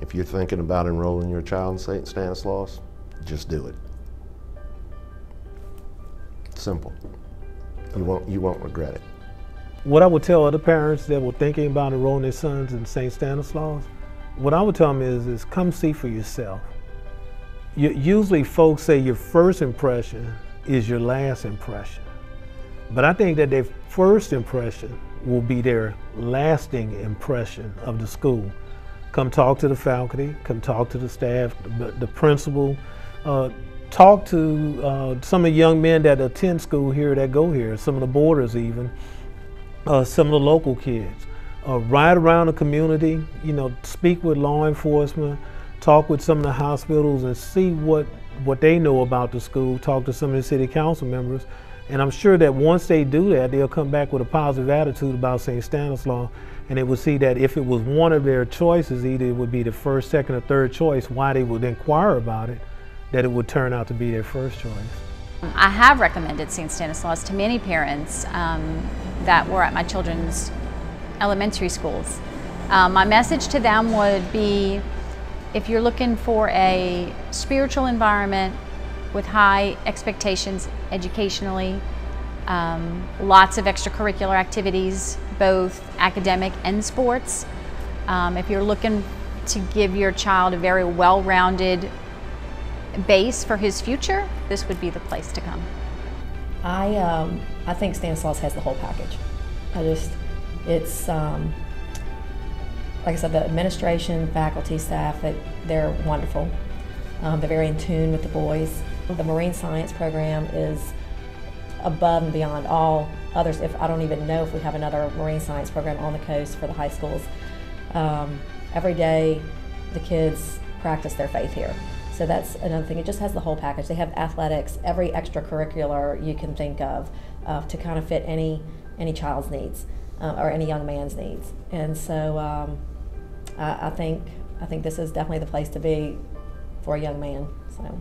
If you're thinking about enrolling your child in Saint Stanislaus, just do it. Simple. You won't regret it. What I would tell other parents that were thinking about enrolling their sons in Saint Stanislaus, what I would tell them is come see for yourself. Usually folks say your first impression is your last impression. But I think that their first impression will be their lasting impression of the school. Come talk to the faculty, come talk to the staff, the principal, talk to some of the young men that attend school here, that go here, some of the boarders even, some of the local kids. Ride around the community, you know, speak with law enforcement, talk with some of the hospitals and see what they know about the school, talk to some of the city council members. And I'm sure that once they do that, they'll come back with a positive attitude about St. Stanislaus, and they will see that if it was one of their choices, either it would be the first, second, or third choice, why they would inquire about it, that it would turn out to be their first choice. I have recommended St. Stanislaus to many parents that were at my children's elementary schools. My message to them would be, if you're looking for a spiritual environment with high expectations educationally, lots of extracurricular activities, both academic and sports. If you're looking to give your child a very well-rounded base for his future, this would be the place to come. I think Stanislaus has the whole package. It's like I said, the administration, faculty, staff, they're wonderful. They're very in tune with the boys. The marine science program is above and beyond all others. I don't even know if we have another marine science program on the coast for the high schools. Every day the kids practice their faith here. So that's another thing, it just has the whole package. They have athletics, every extracurricular you can think of to kind of fit any child's needs or any young man's needs. And so I think this is definitely the place to be for a young man. So.